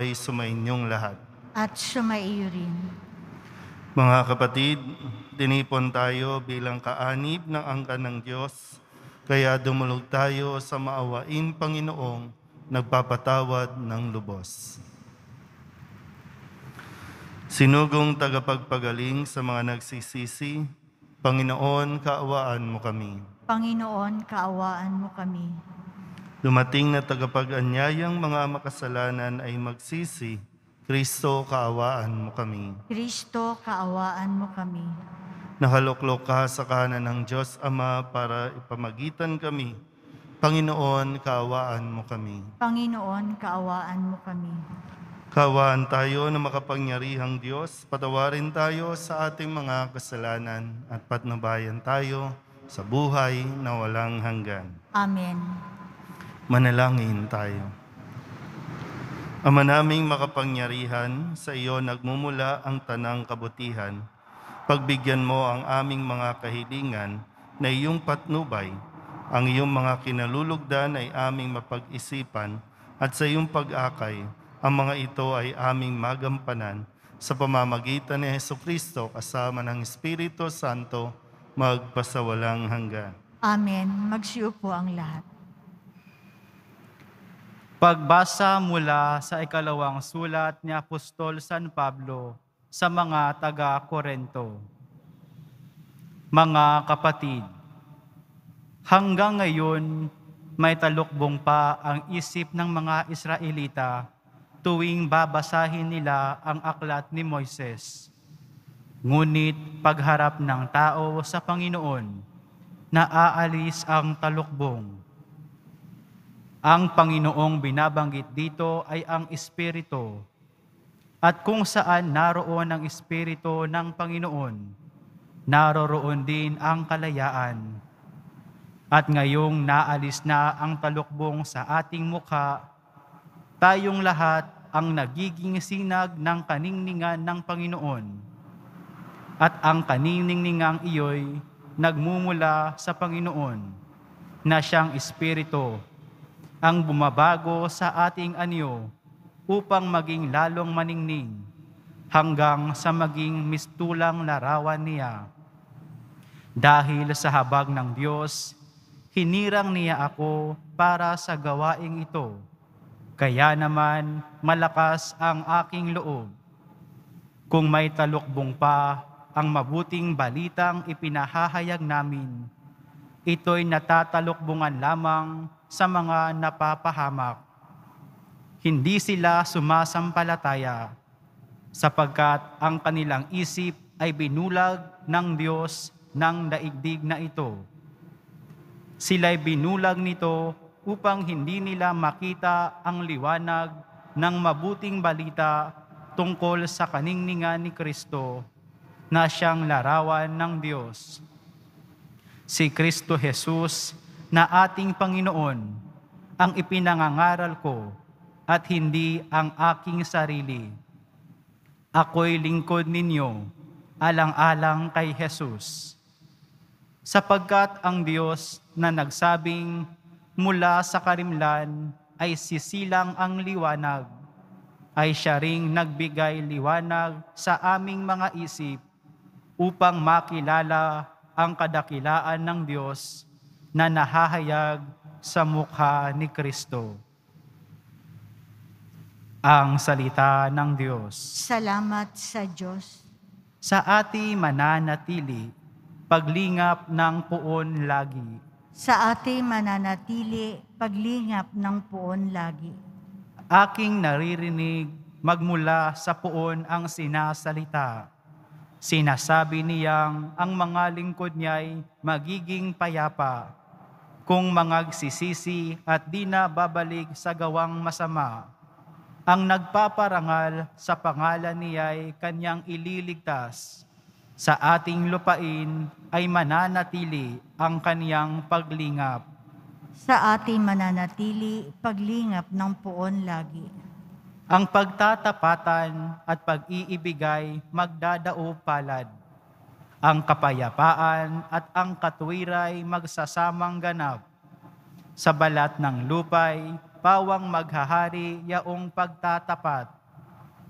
ay sumainyong lahat. At sumaiyo rin. Mga kapatid, tinipon tayo bilang kaanib ng angkan ng Diyos, kaya dumulog tayo sa maawain Panginoong nagpapatawad ng lubos. Sinugong tagapagpagaling sa mga nagsisisi, Panginoon, kaawaan mo kami. Panginoon, kaawaan mo kami. Dumating na tagapag-anyayang mga makasalanan ay magsisi, Kristo, kaawaan mo kami. Kristo, kaawaan mo kami. Nakaluklok ka sa kahanan ng Diyos Ama para ipamagitan kami. Panginoon, kaawaan mo kami. Panginoon, kaawaan mo kami. Kaawaan tayo na makapangyarihang Diyos, patawarin tayo sa ating mga kasalanan at patnubayan tayo sa buhay na walang hanggan. Amen. Manalangin tayo. Ama naming makapangyarihan, sa iyo nagmumula ang tanang kabutihan. Pagbigyan mo ang aming mga kahilingan na iyong patnubay. Ang iyong mga kinalulugdan ay aming mapag-isipan at sa iyong pag-akay, ang mga ito ay aming magampanan sa pamamagitan ni Jesucristo kasama ng Espiritu Santo magpasawalang hanggan. Amen. Magsiupo ang lahat. Pagbasa mula sa ikalawang sulat ni Apostol San Pablo sa mga taga-Korento. Mga kapatid, hanggang ngayon may talukbong pa ang isip ng mga Israelita tuwing babasahin nila ang aklat ni Moises. Ngunit pagharap ng tao sa Panginoon, naaalis ang talukbong. Ang Panginoong binabanggit dito ay ang Espiritu, at kung saan naroon ang Espiritu ng Panginoon, naroroon din ang kalayaan. At ngayong naalis na ang talukbong sa ating mukha, tayong lahat ang nagiging sinag ng kaningningan ng Panginoon. At ang kaningningang iyo'y nagmumula sa Panginoon na siyang Espiritu ang bumabago sa ating anyo upang maging lalong maningning hanggang sa maging mistulang larawan niya. Dahil sa habag ng Diyos, hinirang niya ako para sa gawaing ito. Kaya naman, malakas ang aking loob. Kung may talukbong pa ang mabuting balitang ipinahahayag namin, ito'y natatalukbungan lamang sa mga napapahamak. Hindi sila sumasampalataya, sapagkat ang kanilang isip ay binulag ng Diyos ng daigdig na ito. Sila'y binulag nito upang hindi nila makita ang liwanag ng mabuting balita tungkol sa kaningningan ni Kristo na siyang larawan ng Diyos. Si Kristo Jesus na ating Panginoon ang ipinangangaral ko at hindi ang aking sarili. Ako'y lingkod ninyo, alang-alang kay Jesus. Sapagkat ang Diyos na nagsabing, mula sa karimlan ay sisilang ang liwanag, ay siya ring nagbigay liwanag sa aming mga isip upang makilala ang kadakilaan ng Diyos na nahahayag sa mukha ni Kristo. Ang salita ng Diyos. Salamat sa Diyos. Sa ating mananatili, paglingap ng puon lagi. Sa ating mananatili, paglingap ng puon lagi. Aking naririnig magmula sa puon ang sinasalita. Sinasabi niyang ang mga lingkod niya'y magiging payapa, kung mangagsisisi at di na babalik sa gawang masama. Ang nagpaparangal sa pangalan niya'y kanyang ililigtas. Sa ating lupain ay mananatili ang kaniyang paglingap. Sa ating mananatili, paglingap ng puon lagi. Ang pagtatapatan at pag-iibigay magdadao palad. Ang kapayapaan at ang katwiray magsasamang ganap. Sa balat ng lupay, pawang maghahari yaong pagtatapat,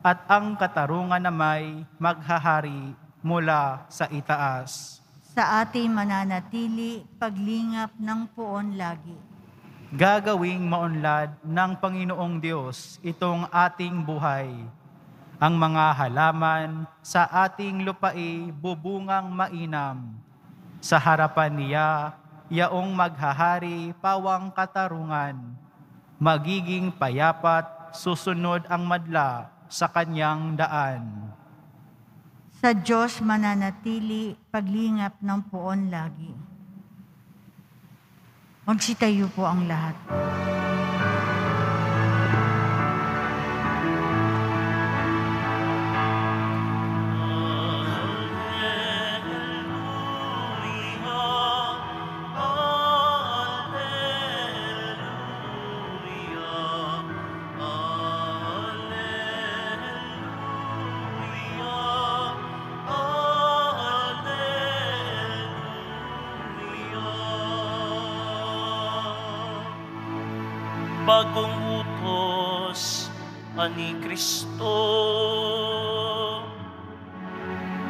at ang katarungan na may maghahari mula sa itaas. Sa ating mananatili, paglingap ng puon lagi. Gagawing maunlad ng Panginoong Diyos itong ating buhay. Ang mga halaman sa ating lupa'i bubungang mainam. Sa harapan niya, yaong maghahari pawang katarungan. Magiging payapat, susunod ang madla sa kanyang daan. Sa Diyos mananatili, paglingap ng puon lagi. Magsitayo po ang lahat. Bagong utos ani Kristo,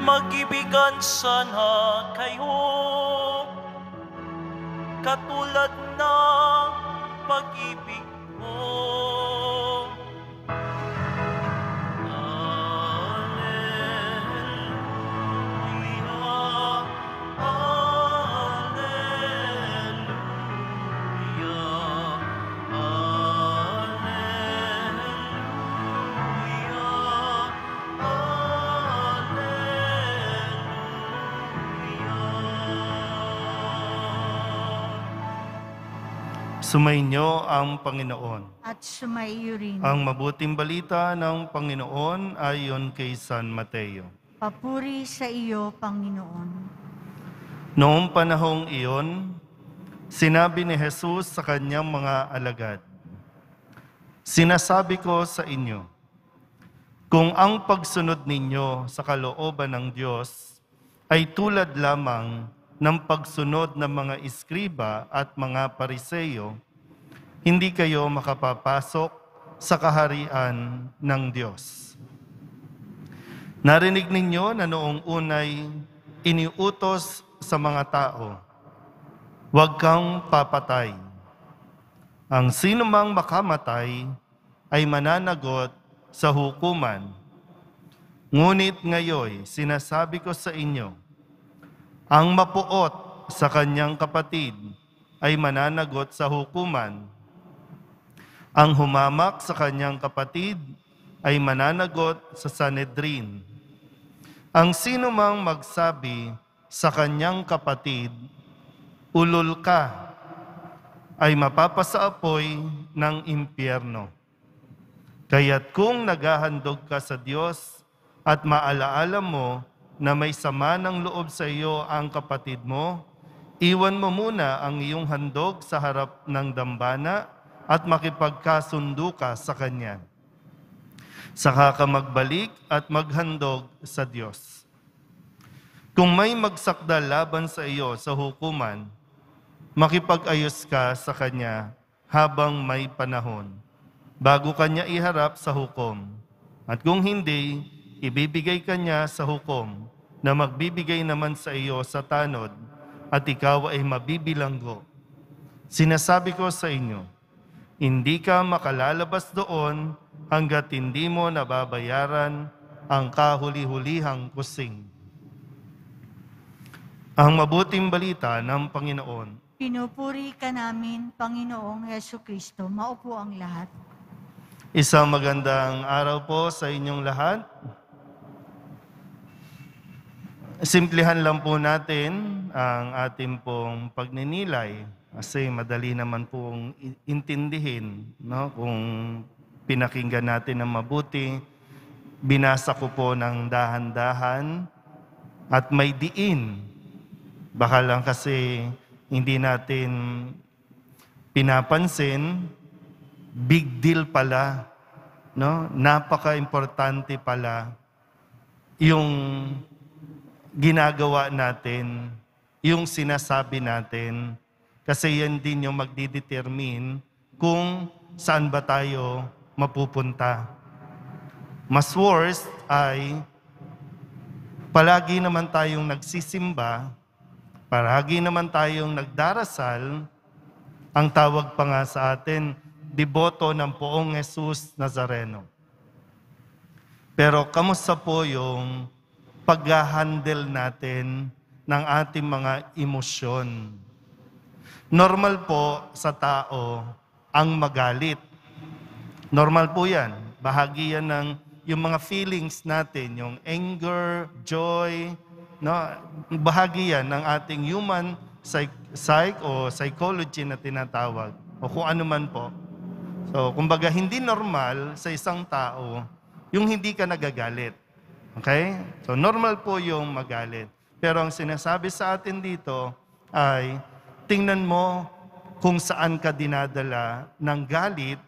mag-ibigan sana kayo katulad na pag-ibig mo. Sumainyo ang Panginoon. At sumaiyo rin. Ang mabuting balita ng Panginoon ayon kay San Mateo. Papuri sa iyo, Panginoon. Noong panahong iyon, sinabi ni Jesus sa kanyang mga alagad, "Sinasabi ko sa inyo, kung ang pagsunod ninyo sa kalooban ng Diyos ay tulad lamang ng pagsunod ng mga iskriba at mga pariseyo, hindi kayo makapapasok sa kaharian ng Diyos. Narinig ninyo na noong unay iniutos sa mga tao, 'Huwag kang papatay.' Ang sinumang makamatay ay mananagot sa hukuman. Ngunit ngayoy sinasabi ko sa inyo, ang mapuot sa kanyang kapatid ay mananagot sa hukuman. Ang humamak sa kanyang kapatid ay mananagot sa Sanhedrin. Ang sinumang magsabi sa kanyang kapatid, 'Ulol ka,' ay mapapasaapoy ng impyerno. Kaya't kung naghahandog ka sa Diyos at maalaala mo na may sama ng loob sa iyo ang kapatid mo, iwan mo muna ang iyong handog sa harap ng dambana at makipagkasundo ka sa kanya. Saka ka magbalik at maghandog sa Diyos. Kung may magsakda laban sa iyo sa hukuman, makipag-ayos ka sa kanya habang may panahon, bago kanya iharap sa hukom. At kung hindi, ibibigay ka niya sa hukom na magbibigay naman sa iyo sa tanod at ikaw ay mabibilanggo. Sinasabi ko sa inyo, hindi ka makalalabas doon hanggat hindi mo nababayaran ang kahuli-hulihang kusing." Ang mabuting balita ng Panginoon. Pinupuri ka namin, Panginoong Jesucristo. Maupo ang lahat. Isang magandang araw po sa inyong lahat. Simplihan lang po natin ang ating pong pagninilay kasi madali naman pong intindihin, no? Kung pinakinggan natin ng mabuti, binasa ko po ng dahan-dahan at may diin. Baka lang kasi hindi natin pinapansin, big deal pala, no? Napaka-importante pala yung ginagawa natin, yung sinasabi natin, kasi yan din yung magdidetermine kung saan ba tayo mapupunta? Mas worst ay palagi naman tayong nagsisimba, palagi naman tayong nagdarasal, ang tawag pa nga sa atin, deboto ng Poong Jesus Nazareno. Pero kamusta po yung pag-handle natin ng ating mga emosyon? Normal po sa tao ang magalit. Normal po yan. Bahagi yan ng yung mga feelings natin, yung anger, joy, no? Bahagi yan ng ating human psychology na tinatawag o kung ano man po. So, kumbaga, hindi normal sa isang tao yung hindi ka nagagalit. Okay? So, normal po yung magalit. Pero ang sinasabi sa atin dito ay tingnan mo kung saan ka dinadala ng galit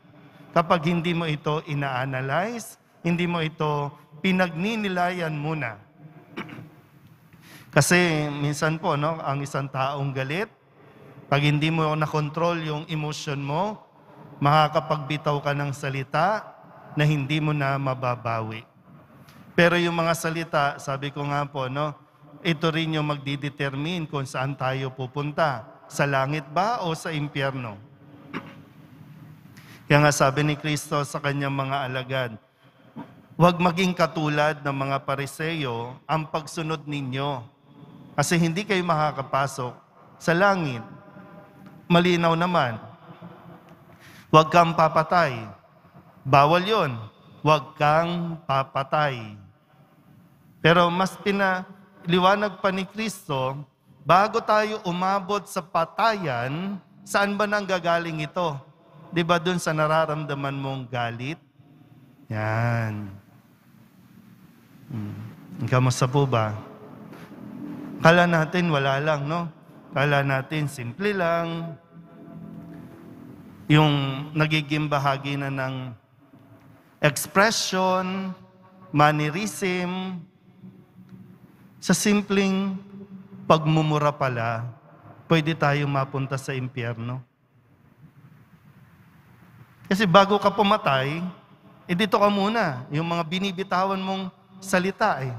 kapag hindi mo ito ina-analyze, hindi mo ito pinagninilayan muna. Kasi minsan po, no, ang isang taong galit, pag hindi mo na-control yung emotion mo, makakapagbitaw ka ng salita na hindi mo na mababawi. Pero yung mga salita, sabi ko nga po, no, ito rin yung magdidetermine kung saan tayo pupunta, sa langit ba o sa impyerno. Kaya nga sabi ni Kristo sa kanyang mga alagad, huwag maging katulad ng mga Pariseo ang pagsunod ninyo. Kasi hindi kayo makakapasok sa langit. Malinaw naman. Huwag kang papatay. Bawal yon. Huwag kang papatay. Pero mas pinaliwanag pa ni Kristo, bago tayo umabot sa patayan, saan ba nanggagaling ito? Diba dun sa nararamdaman mong galit? Yan. Kamusta po ba? Kala natin wala lang, no? Kala natin simple lang. Yung nagiging bahagi na ng expression, mannerism, sa simpleng pagmumura pala, pwede tayo mapunta sa impyerno. Kasi bago ka pumatay, eh dito ka muna, yung mga binibitawan mong salita eh.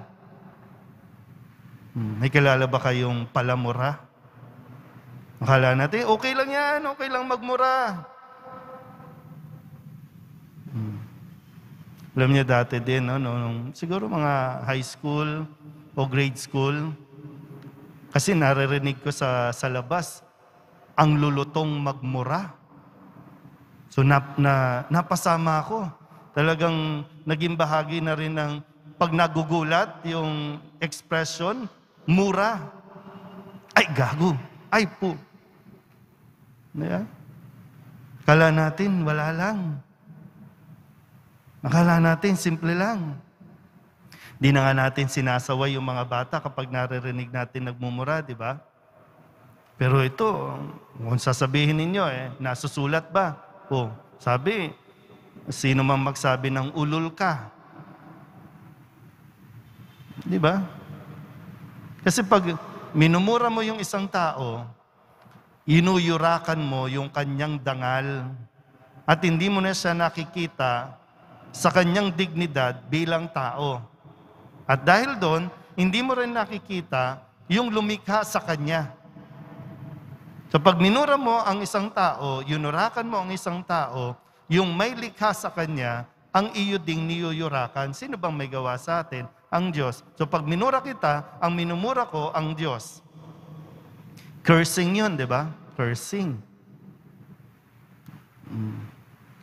May kilala ba kayong palamura? Akala natin, okay lang yan, okay lang magmura. Alam niyo dati din, no, nung, siguro mga high school o grade school, kasi naririnig ko sa labas, ang lulutong magmura. So napasama ako. Talagang naging bahagi na rin ng pag nagugulat yung expression, mura. Ay, gago. Ay, po. Yeah. Akala natin, wala lang. Akala natin, simple lang. Di na nga natin sinasaway yung mga bata kapag naririnig natin nagmumura, di ba? Pero ito, kung sasabihin ninyo, nasusulat ba? O, sabi, sino man magsabi ng ulul ka? Di ba? Kasi pag minumura mo yung isang tao, inuyurakan mo yung kanyang dangal at hindi mo na siya nakikita sa kanyang dignidad bilang tao. At dahil doon, hindi mo rin nakikita yung lumikha sa kanya. So pag minura mo ang isang tao, yunurakan mo ang isang tao, yung may likha sa kanya, ang iyo ding niyuyurakan. Sino bang may gawa sa atin? Ang Diyos. So pag minura kita, ang minumura ko, ang Diyos. Cursing yun, di ba? Cursing.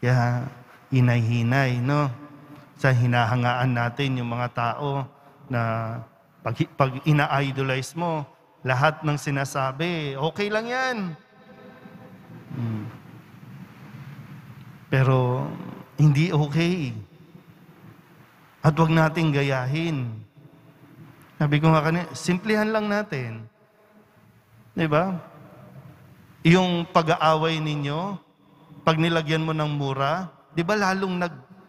Kaya, hinay-hinay, no? Sa hinahangaan natin yung mga tao na pag ina-idolize mo, lahat ng sinasabi, okay lang yan. Pero hindi okay. At huwag natin gayahin. Sabi ko nga kanina, simplihan lang natin. Di ba? Yung pag-aaway ninyo, pag nilagyan mo ng mura, di ba lalong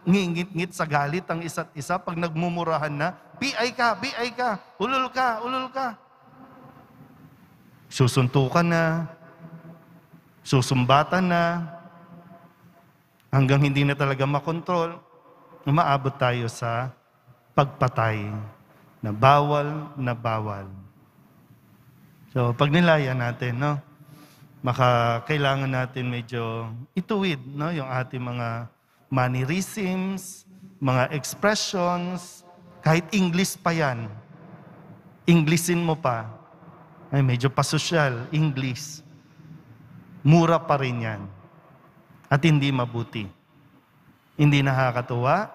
ngingit-ngit sa galit ang isa't isa pag nagmumurahan na, BI ka, ulul ka, ulul ka. Susuntukan na, susumbatan na. hanggang hindi na talaga makontrol, umaabot tayo sa pagpatay na bawal na bawal. So, pag nilaya natin, no? Kailangan natin medyo ituwid, no? Yung ating mga mannerisms, mga expressions, kahit English pa yan. Englishin mo pa. Ay, medyo pasosyal, English. Mura pa rin yan. At hindi mabuti. Hindi nakakatuwa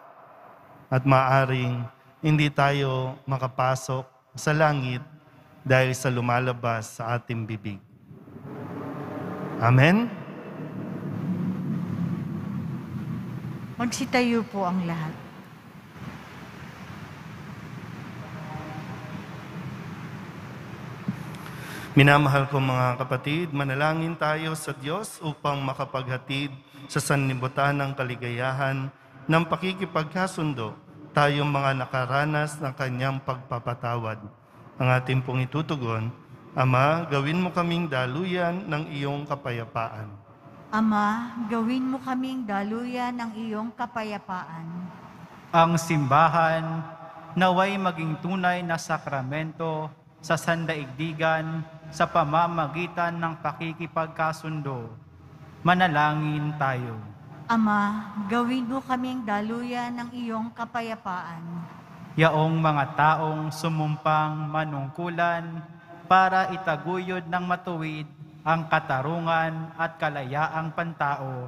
at maaring hindi tayo makapasok sa langit dahil sa lumalabas sa ating bibig. Amen? Magsitayo po ang lahat. Minamahal ko mga kapatid, manalangin tayo sa Diyos upang makapaghatid sa sanlibutan ng kaligayahan ng pakikipagkasundo tayong mga nakaranas ng Kanyang pagpapatawad. Ang ating pong itutugon, Ama, gawin mo kaming daluyan ng iyong kapayapaan. Ama, gawin mo kaming daluyan ng iyong kapayapaan. Ang simbahan naway maging tunay na sakramento sa sandaigdigan sa pamamagitan ng pakikipagkasundo. Manalangin tayo. Ama, gawin mo kaming daluyan ng iyong kapayapaan. Yaong mga taong sumumpang manungkulan para itaguyod ng matuwid ang katarungan at kalayaang pantao,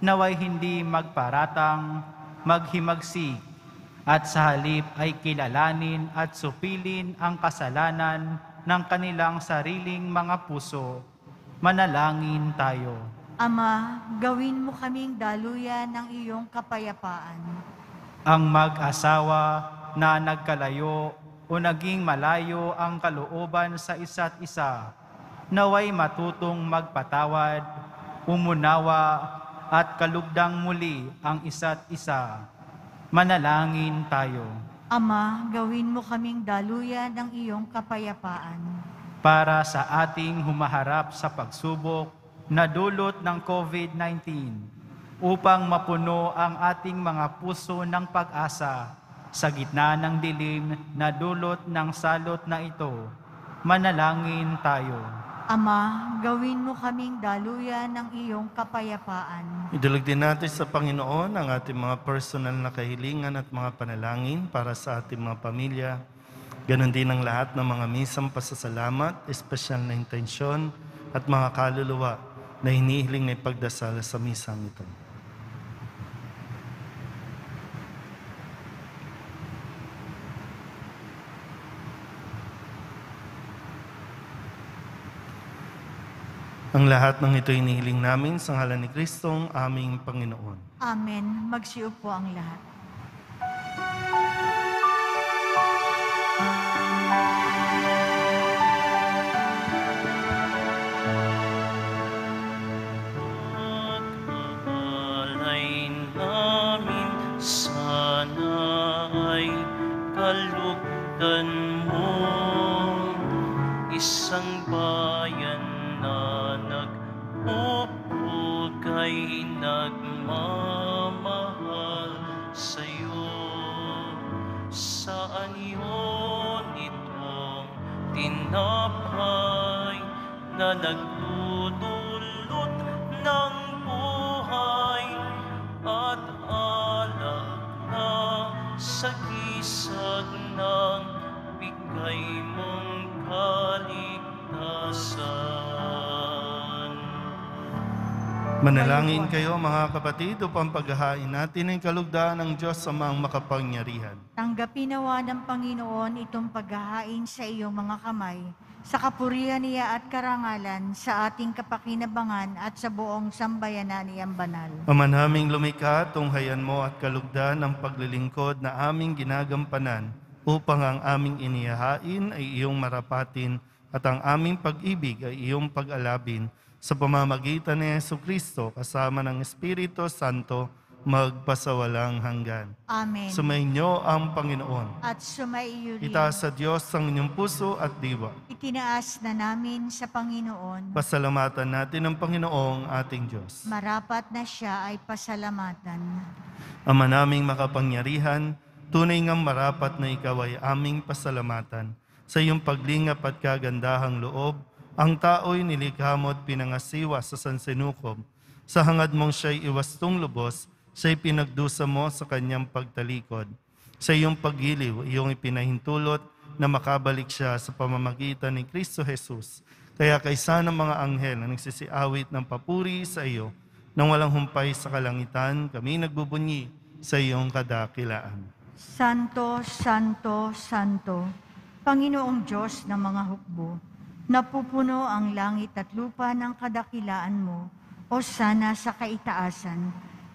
naway hindi magparatang, maghimagsik, at sa halip ay kilalanin at supilin ang kasalanan ng kanilang sariling mga puso. Manalangin tayo. Ama, gawin mo kaming daluyan ng iyong kapayapaan. Ang mag-asawa na nagkalayo o naging malayo ang kalooban sa isa't isa, naway matutong magpatawad, umunawa, at kalugdang muli ang isa't isa. Manalangin tayo. Ama, gawin mo kaming daluyan ng iyong kapayapaan. Para sa ating humaharap sa pagsubok na dulot ng COVID-19, upang mapuno ang ating mga puso ng pag-asa sa gitna ng dilim na dulot ng salot na ito, manalangin tayo. Ama, gawin mo kaming daluyan ng iyong kapayapaan. Idalag din natin sa Panginoon ang ating mga personal na kahilingan at mga panalangin para sa ating mga pamilya. Ganon din ang lahat ng mga misang pasasalamat, espesyal na intensyon at mga kaluluwa na hinihiling na ipagdasal sa misang ito. Ang lahat ng ito inihiling namin sa ngalan ni Kristong aming Panginoon. Amen. Magsiupo ang lahat. Nagdudulot ng buhay at alak na sa kisag ng bigay mong kaligtasan. Manalangin kayo mga kapatid upang paghahain natin ang kalugdan ng Diyos sa mga makapangyarihan. Tanggapin nawa ng Panginoon itong paghahain sa iyong mga kamay sa kapurihan niya at karangalan, sa ating kapakinabangan at sa buong sambayanan niyang banal. Ama naming lumikha, tunghayan mo at kalugdan ang paglilingkod na aming ginagampanan upang ang aming inihahain ay iyong marapatin at ang aming pag-ibig ay iyong pag-alabin. Sa pamamagitan ni Jesucristo kasama ng Espiritu Santo, magpasawalang hanggan. Amen. Sumainyo ang Panginoon. At sumaiyo rin. Itaas sa Diyos ang inyong puso at diwa. itinaas na namin sa Panginoon. Pasalamatan natin ang Panginoong ating Diyos. Marapat na siya ay pasalamatan. Ama naming makapangyarihan, tunay ngang marapat na ikaw ay aming pasalamatan. Sa iyong paglingap at kagandahang loob, ang tao'y nilikha mo at pinangasiwa sa sansinukob. Sa hangad mong siya'y iwastong lubos, siya'y pinagdusa mo sa kanyang pagtalikod. Sa iyong paggiliw, iyong ipinahintulot na makabalik siya sa pamamagitan ni Kristo Jesus. Kaya kaysa ng mga anghel na nagsisiawit ng papuri sa iyo, nang walang humpay sa kalangitan, kami nagbubunyi sa iyong kadakilaan. Santo, Santo, Santo, Panginoong Diyos ng mga hukbo, napupuno ang langit at lupa ng kadakilaan mo, o sana sa kaitaasan.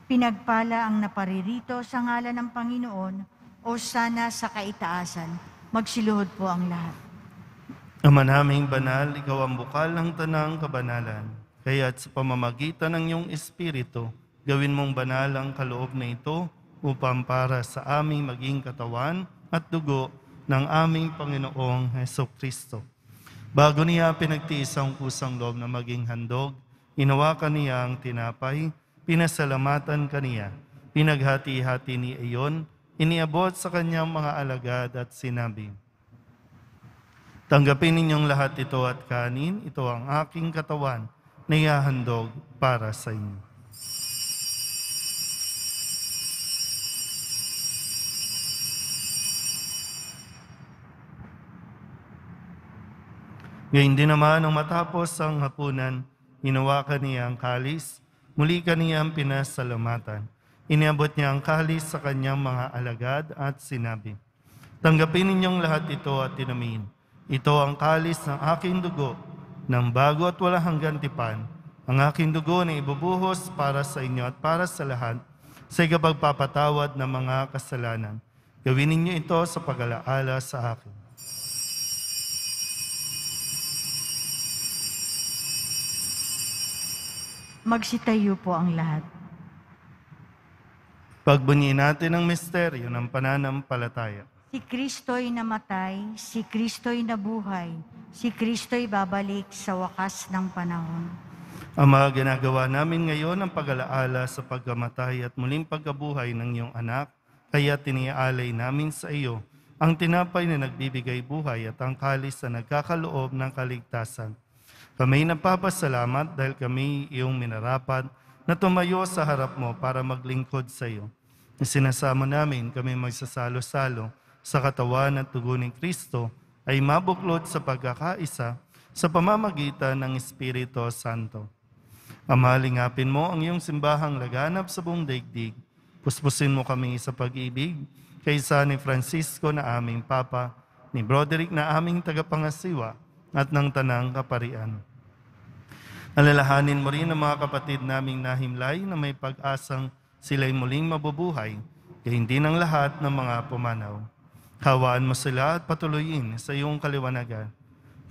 Pinagpala ang naparirito sa ngalan ng Panginoon, o sana sa kaitaasan. Magsiluhod po ang lahat. Ama naming banal, ikaw ang bukal ng tanang kabanalan. Kaya't sa pamamagitan ng iyong espiritu, gawin mong banal ang kaloob na ito upang para sa aming maging katawan at dugo ng aming Panginoong Hesukristo. Bago niya pinagtiis ang kusang loob na maging handog, inawakan niya ang tinapay, pinasalamatan kaniya, pinaghati-hati ni iyon, iniabot sa kanyang mga alagad at sinabi, "Tanggapin ninyong lahat ito at kanin, ito ang aking katawan na ihahandog para sa inyo." Ngayon din naman, nang matapos ang hapunan, hinawakan niya ang kalis, muli kaniya ang pinasalamatan. Iniabot niya ang kalis sa kanyang mga alagad at sinabi, "Tanggapin ninyong lahat ito at inumin. Ito ang kalis ng aking dugo, ng bago at walang hanggang tipan, ang aking dugo na ibubuhos para sa inyo at para sa lahat sa ikapagpapatawad ng mga kasalanan. Gawin ninyo ito sa pag-alaala sa akin." Magsitayo po ang lahat. Pagbunyiin natin ang misteryo ng pananampalataya. Si Kristo'y namatay, si Kristo'y nabuhay, si Kristo'y babalik sa wakas ng panahon. Ama, ginagawa namin ngayon ang pag-alaala sa pagkamatay at muling pagkabuhay ng iyong anak, kaya tiniaalay namin sa iyo ang tinapay na nagbibigay buhay at ang kalis na nagkakaloob ng kaligtasan. Kami nagpapasalamat dahil kami iyong minarapat na tumayo sa harap mo para maglingkod sa iyo. Sinasama namin kami magsasalo-salo sa katawan at dugo ni Kristo ay mabuklod sa pagkakaisa sa pamamagitan ng Espiritu Santo. Ama, lingapin mo ang iyong simbahang laganap sa buong daigdig. Puspusin mo kami sa pag-ibig, kaysa ni Francisco na aming Papa, ni Broderick na aming tagapangasiwa, at ng tanang kaparian. Alalahanin mo rin ang mga kapatid naming nahimlay na may pag-asang sila'y muling mabubuhay, kaya hindi ng lahat ng mga pumanaw. Hawaan mo sila at patuloyin sa iyong kaliwanagan.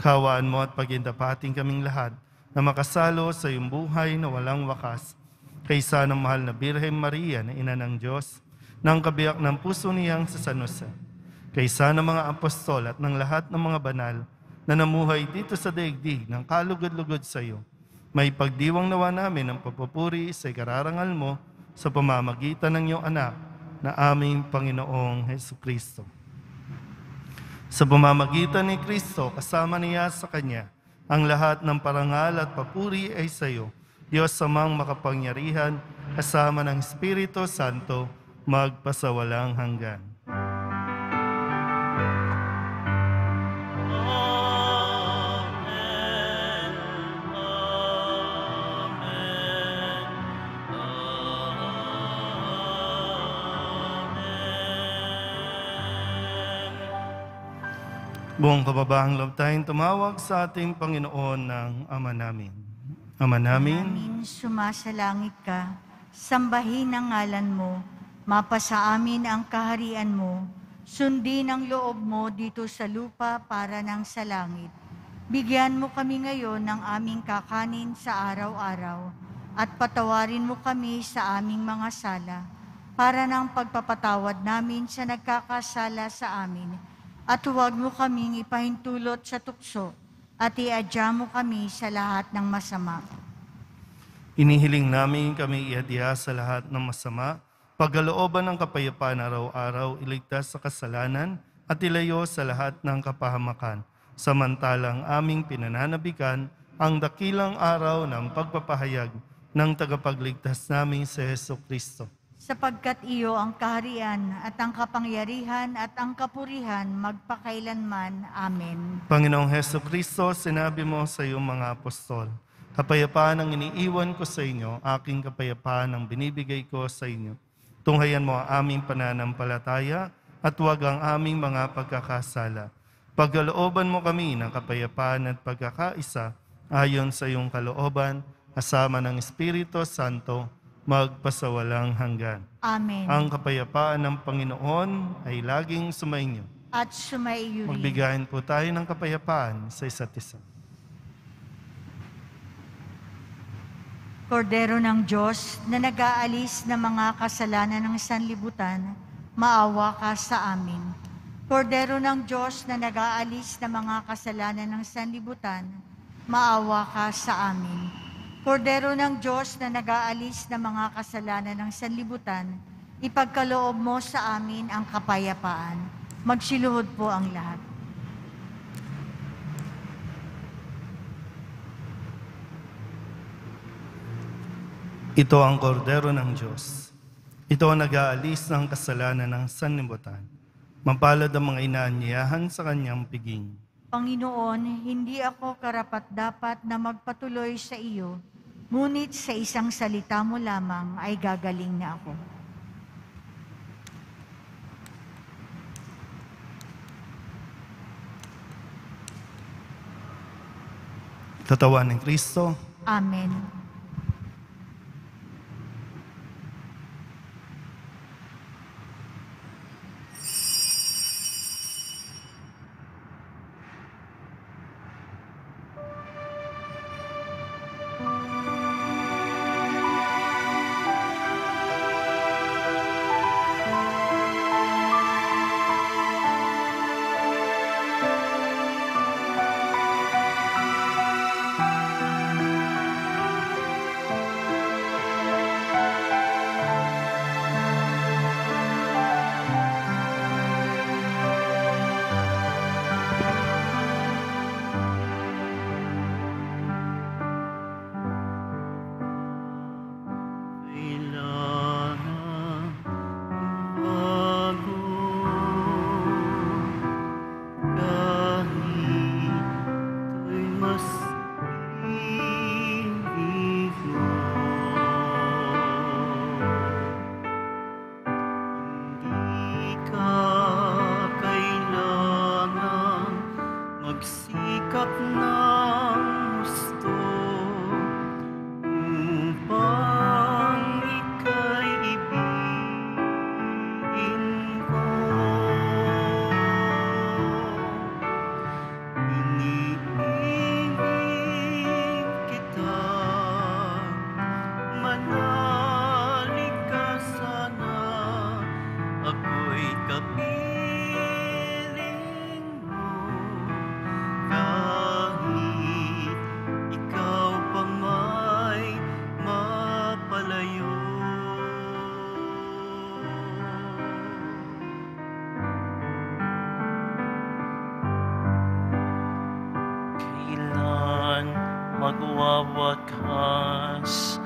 Hawaan mo at pagindapating kaming lahat na makasalo sa iyong buhay na walang wakas, kaysa ng mahal na Birhen Maria na ina ng Diyos, ng kabiyak ng puso niyang sa San Jose, kaysa ng mga apostol at ng lahat ng mga banal na namuhay dito sa daigdig ng kalugod-lugod sa iyo. May pagdiwang nawa namin ang papupuri sa ikararangal mo sa pamamagitan ng iyong anak na aming Panginoong Hesukristo. Sa pamamagitan ni Kristo, kasama niya sa Kanya, ang lahat ng parangal at papuri ay sa iyo, Diyos Amang makapangyarihan, kasama ng Espiritu Santo, magpasawalang hanggan. Buong kababahang loob tayong tumawag sa ating Panginoon ng Ama namin. Ama namin, sumasalangit ka, sambahin ang ngalan mo, mapasa amin ang kaharian mo, sundin ang loob mo dito sa lupa para nang sa langit. Bigyan mo kami ngayon ng aming kakanin sa araw-araw, at patawarin mo kami sa aming mga sala, para nang pagpapatawad namin sa nagkakasala sa amin. At huwag mo kaming ipahintulot sa tukso, at iadya mo kami sa lahat ng masama. Inihiling namin kami iadya sa lahat ng masama, pagkalooban ng kapayapaan araw-araw, iligtas sa kasalanan, at ilayo sa lahat ng kapahamakan. Samantalang aming pinananabikan ang dakilang araw ng pagpapahayag ng tagapagligtas namin sa Jesucristo. Sapagkat iyo ang kaharian at ang kapangyarihan at ang kapurihan magpakailanman. Amen. Panginoong Jesucristo, sinabi mo sa iyong mga apostol, kapayapaan ang iniiwan ko sa inyo, aking kapayapaan ang binibigay ko sa inyo. Tunghayan mo ang aming pananampalataya at huwag ang aming mga pagkakasala. Pagkalooban mo kami ng kapayapaan at pagkakaisa ayon sa iyong kalooban, kasama ng Espiritu Santo, magpasawalang hanggan. Amen. Ang kapayapaan ng Panginoon ay laging sumainyo. At sumaiyuri. Magbigayan po tayo ng kapayapaan sa isa't isa. Kordero ng Diyos na nag-aalis ng mga kasalanan ng sanlibutan, maawa ka sa amin. Kordero ng Diyos na nag-aalis ng mga kasalanan ng sanlibutan, maawa ka sa amin. Kordero ng Diyos na nag-aalis ng mga kasalanan ng sanlibutan, ipagkaloob mo sa amin ang kapayapaan. Magsiluhod po ang lahat. Ito ang kordero ng Diyos. Ito ang nag-aalis ng kasalanan ng sanlibutan. Mapalad ang mga inaanyayahan sa kanyang piging. Panginoon, hindi ako karapat-dapat na magpatuloy sa iyo, ngunit sa isang salita mo lamang ay gagaling na ako. Katawan ng Kristo. Amen. Magwawakas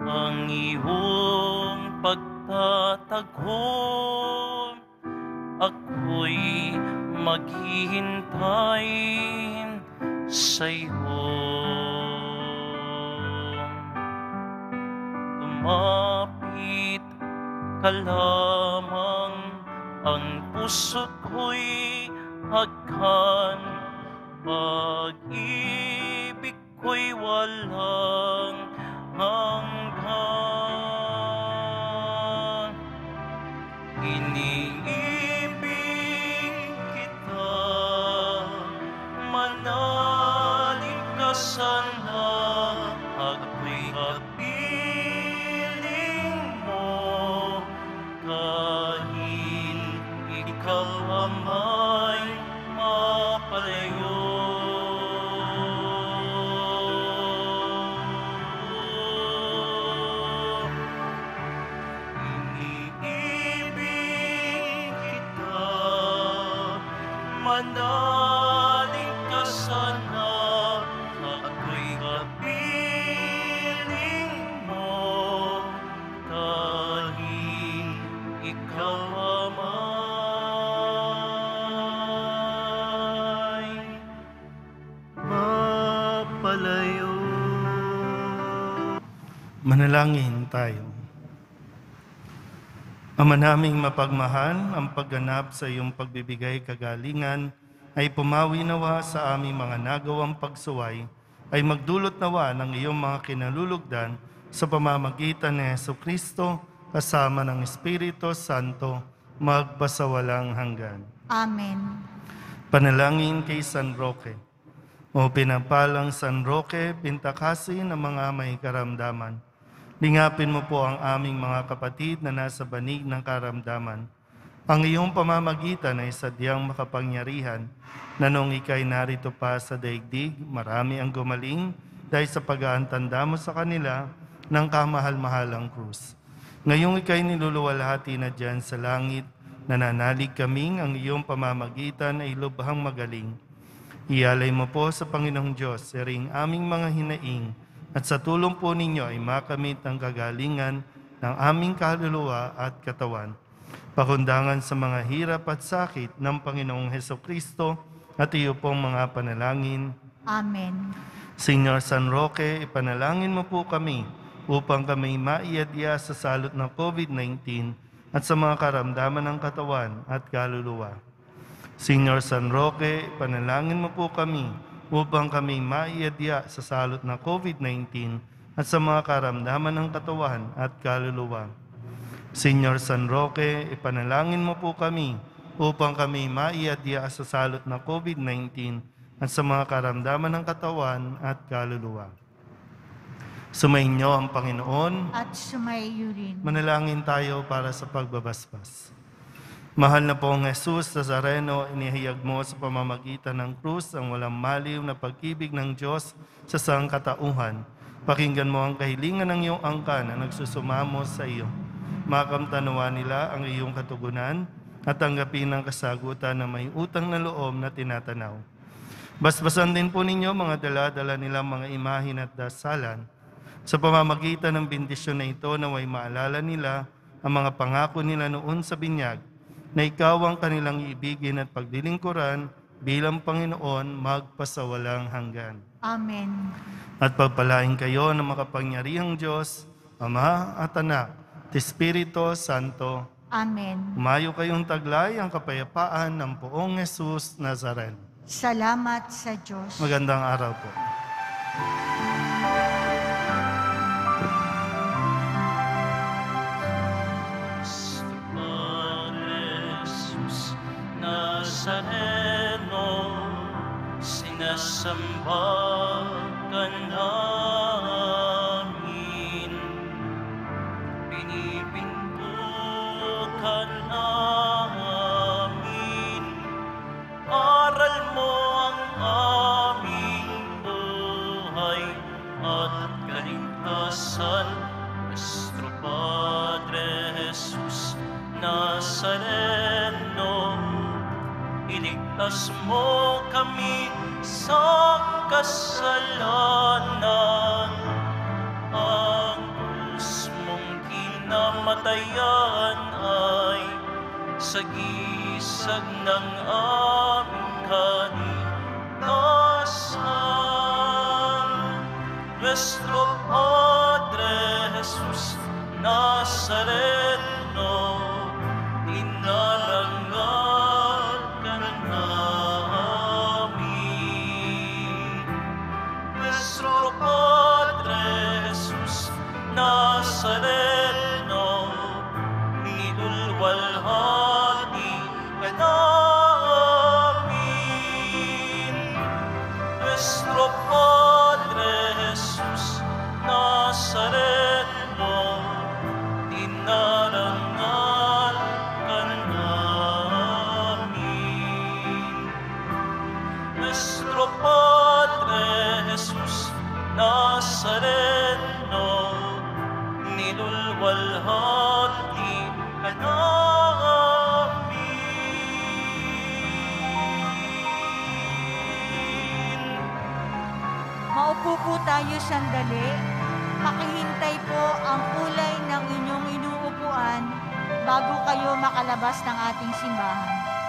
ang iyong pagtatagon, ako'y maghihintay sa iyo. Lumapit ka lamang, ang puso ko'y hagkan, pag-ibig ko'y walang hanggan. Iniibig kita, manalig ka sana, ako'y kapiling mo, kahit ikaw amay mapalayo. Nanalig ka sana na ako'y kapiling mo, tanging ikaw ama'y mapalayo. Manalangin tayo. Ama naming mapagmahal, ang pagganap sa iyong pagbibigay kagalingan ay pumawi nawa sa aming mga nagawang pagsuway, ay magdulot nawa ng iyong mga kinalulugdan sa pamamagitan ni Jesucristo kasama ng Espiritu Santo magpasawalang hanggan. Amen. Panalangin kay San Roque. O pinapalang San Roque, pintakasin ang mga may karamdaman. Lingapin mo po ang aming mga kapatid na nasa banig ng karamdaman. Ang iyong pamamagitan ay sadyang makapangyarihan na noong ika'y narito pa sa daigdig, marami ang gumaling dahil sa pag-aantanda mo sa kanila ng kamahal-mahalang krus. Ngayong ika'y niluluwalhati na dyan sa langit, nananalig kaming ang iyong pamamagitan ay lubhang magaling. Ialay mo po sa Panginoong Diyos, siring aming mga hinaing, at sa tulong po ninyo ay makamit ang kagalingan ng aming kaluluwa at katawan. Pakundangan sa mga hirap at sakit ng Panginoong Jesucristo at iyo pong mga panalangin. Amen. Señor San Roque, ipanalangin mo po kami upang kami maiadya sa salot ng COVID-19 at sa mga karamdaman ng katawan at kaluluwa. Señor San Roque, ipanalangin mo po kami upang kami maiadya sa salot ng COVID-19 at sa mga karamdaman ng katawan at kaluluwa. Señor San Roque, ipanalangin mo po kami upang kami maiadya sa salot ng COVID-19 at sa mga karamdaman ng katawan at kaluluwa. Sumayin niyo ang Panginoon at sumayin rin. Manalangin tayo para sa pagbabasbas. Mahal na pong Jesus Nazareno, inihayag mo sa pamamagitan ng krus ang walang maliw na pag-ibig ng Diyos sa sangkatauhan. Pakinggan mo ang kahilingan ng iyong angka na nagsusumamo sa iyo. Makamtanawa nila ang iyong katugunan at tanggapin ang kasagutan na may utang na loob na tinatanaw. Basbasan din po ninyo mga dala-dala nilang mga imahin at dasalan. Sa pamamagitan ng bendisyon na ito, naway maalala nila ang mga pangako nila noon sa binyag, na ikaw ang kanilang ibigin at paglilingkuran bilang Panginoon magpasawalang hanggan. Amen. At pagpalain kayo ng makapangyarihang Diyos, Ama at Anak, at Espiritu Santo. Amen. Umayo kayong taglay ang kapayapaan ng poong Jesus Nazareno. Salamat sa Diyos. Magandang araw po. Nazareno, sinasamba ka namin, pinipinto ka namin, aral mo ang aming buhay at kaligtasan. Nuestro Padre Jesus Nazareno, iligtas mo kami sa kasalanan. Ang krus mong kinamatayan ay sagisag ng aming kaligtasan. Nuestro Padre Jesus Nazareno, inarangal Nazareno, nilulwalhati ka namin. Nuestro Padre Jesus Nazareno, Umupo po tayo sandali. Makihintay po ang kulay ng inyong inuupuan bago kayo makalabas ng ating simbahan.